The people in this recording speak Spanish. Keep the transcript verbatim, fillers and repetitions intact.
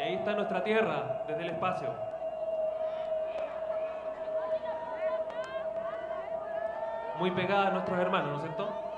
Y ahí está nuestra tierra, desde el espacio. Muy pegada a nuestros hermanos, ¿no es cierto?